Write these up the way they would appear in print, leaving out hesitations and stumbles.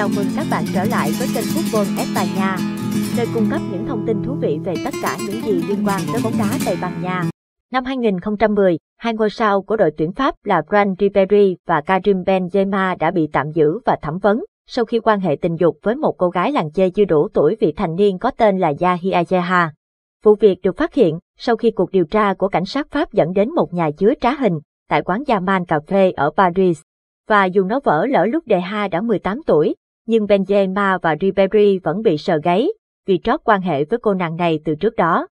Chào mừng các bạn trở lại với kênh Football España, nơi cung cấp những thông tin thú vị về tất cả những gì liên quan tới bóng đá Tây Ban Nha. Năm 2010, hai ngôi sao của đội tuyển Pháp là Franck Ribéry và Karim Benzema đã bị tạm giữ và thẩm vấn sau khi quan hệ tình dục với một cô gái làng chơi chưa đủ tuổi vị thành niên có tên là Zahia Dehar. Vụ việc được phát hiện sau khi cuộc điều tra của cảnh sát Pháp dẫn đến một nhà chứa trá hình tại quán Zaman Café ở Paris. Và dù nó vỡ lỡ lúc Dehar đã 18 tuổi, nhưng Benzema và Ribéry vẫn bị sờ gáy vì trót quan hệ với cô nàng này từ trước đó.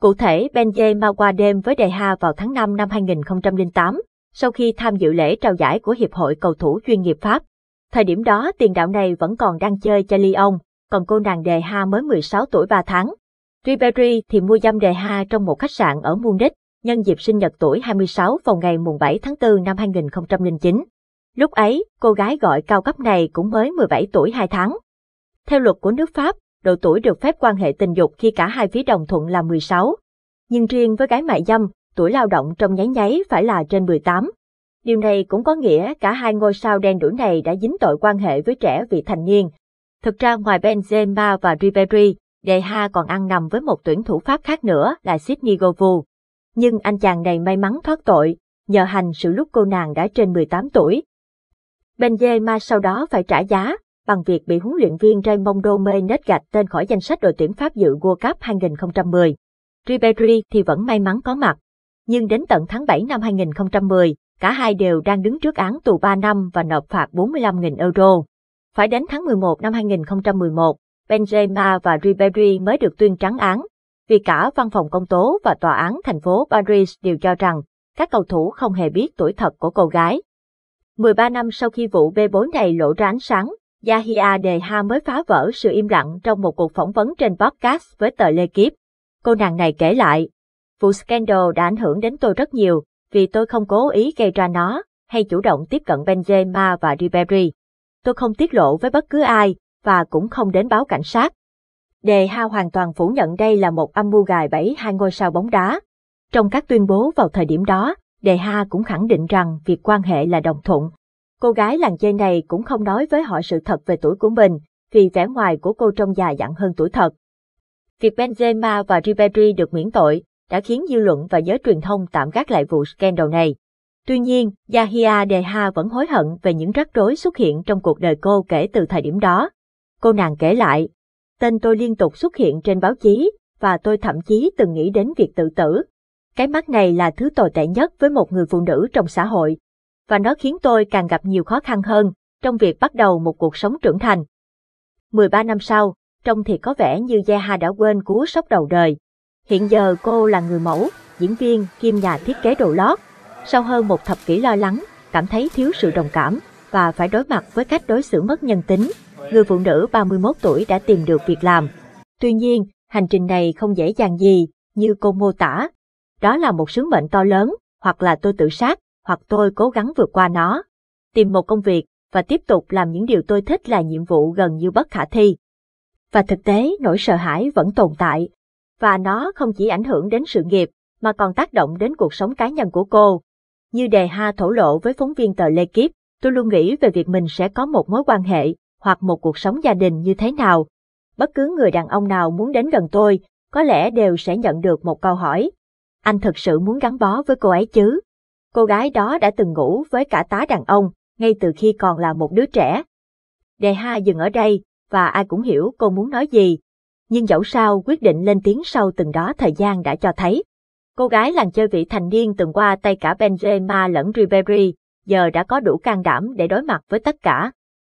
Cụ thể, Benzema qua đêm với Dehar vào tháng 5 năm 2008, sau khi tham dự lễ trao giải của Hiệp hội Cầu thủ chuyên nghiệp Pháp. Thời điểm đó, tiền đạo này vẫn còn đang chơi cho Lyon, còn cô nàng Dehar mới 16 tuổi 3 tháng. Ribéry thì mua dâm Dehar trong một khách sạn ở Munich, nhân dịp sinh nhật tuổi 26 vào ngày 7 tháng 4 năm 2009. Lúc ấy, cô gái gọi cao cấp này cũng mới 17 tuổi 2 tháng. Theo luật của nước Pháp, độ tuổi được phép quan hệ tình dục khi cả hai phía đồng thuận là 16. Nhưng riêng với gái mại dâm, tuổi lao động trong nháy nháy phải là trên 18. Điều này cũng có nghĩa cả hai ngôi sao đen đủi này đã dính tội quan hệ với trẻ vị thành niên. Thực ra ngoài Benzema và Ribéry, Dehar còn ăn nằm với một tuyển thủ Pháp khác nữa là Sidney Govu. Nhưng anh chàng này may mắn thoát tội, nhờ hành sự lúc cô nàng đã trên 18 tuổi. Benzema sau đó phải trả giá bằng việc bị huấn luyện viên Raymond Domenech gạch tên khỏi danh sách đội tuyển Pháp dự World Cup 2010. Ribéry thì vẫn may mắn có mặt. Nhưng đến tận tháng 7 năm 2010, cả hai đều đang đứng trước án tù 3 năm và nộp phạt 45.000 euro. Phải đến tháng 11 năm 2011, Benzema và Ribéry mới được tuyên trắng án, vì cả văn phòng công tố và tòa án thành phố Paris đều cho rằng các cầu thủ không hề biết tuổi thật của cô gái. 13 năm sau khi vụ bê bối này lộ ra ánh sáng, Zahia Dehar mới phá vỡ sự im lặng trong một cuộc phỏng vấn trên podcast với tờ Lê Kiếp. Cô nàng này kể lại, vụ scandal đã ảnh hưởng đến tôi rất nhiều vì tôi không cố ý gây ra nó hay chủ động tiếp cận Benzema và Ribéry. Tôi không tiết lộ với bất cứ ai và cũng không đến báo cảnh sát. Dehar hoàn toàn phủ nhận đây là một âm mưu gài bẫy hai ngôi sao bóng đá. Trong các tuyên bố vào thời điểm đó, Dehar cũng khẳng định rằng việc quan hệ là đồng thuận. Cô gái làng chơi này cũng không nói với họ sự thật về tuổi của mình, vì vẻ ngoài của cô trông già dặn hơn tuổi thật. Việc Benzema và Ribéry được miễn tội đã khiến dư luận và giới truyền thông tạm gác lại vụ scandal này. Tuy nhiên, Zahia Dehar vẫn hối hận về những rắc rối xuất hiện trong cuộc đời cô kể từ thời điểm đó. Cô nàng kể lại, tên tôi liên tục xuất hiện trên báo chí và tôi thậm chí từng nghĩ đến việc tự tử. Cái mắt này là thứ tồi tệ nhất với một người phụ nữ trong xã hội, và nó khiến tôi càng gặp nhiều khó khăn hơn trong việc bắt đầu một cuộc sống trưởng thành. 13 năm sau, trông thì có vẻ như Dehar đã quên cú sốc đầu đời. Hiện giờ cô là người mẫu, diễn viên, kiêm nhà thiết kế đồ lót. Sau hơn một thập kỷ lo lắng, cảm thấy thiếu sự đồng cảm và phải đối mặt với cách đối xử mất nhân tính, người phụ nữ 31 tuổi đã tìm được việc làm. Tuy nhiên, hành trình này không dễ dàng gì, như cô mô tả. Đó là một sứ mệnh to lớn, hoặc là tôi tự sát, hoặc tôi cố gắng vượt qua nó. Tìm một công việc và tiếp tục làm những điều tôi thích là nhiệm vụ gần như bất khả thi. Và thực tế, nỗi sợ hãi vẫn tồn tại. Và nó không chỉ ảnh hưởng đến sự nghiệp, mà còn tác động đến cuộc sống cá nhân của cô. Như Dehar thổ lộ với phóng viên tờ Lê Kiếp, tôi luôn nghĩ về việc mình sẽ có một mối quan hệ, hoặc một cuộc sống gia đình như thế nào. Bất cứ người đàn ông nào muốn đến gần tôi, có lẽ đều sẽ nhận được một câu hỏi. Anh thật sự muốn gắn bó với cô ấy chứ? Cô gái đó đã từng ngủ với cả tá đàn ông, ngay từ khi còn là một đứa trẻ. Dehar dừng ở đây, và ai cũng hiểu cô muốn nói gì. Nhưng dẫu sao quyết định lên tiếng sau từng đó thời gian đã cho thấy. Cô gái làng chơi vị thành niên từng qua tay cả Benzema lẫn Ribéry, giờ đã có đủ can đảm để đối mặt với tất cả.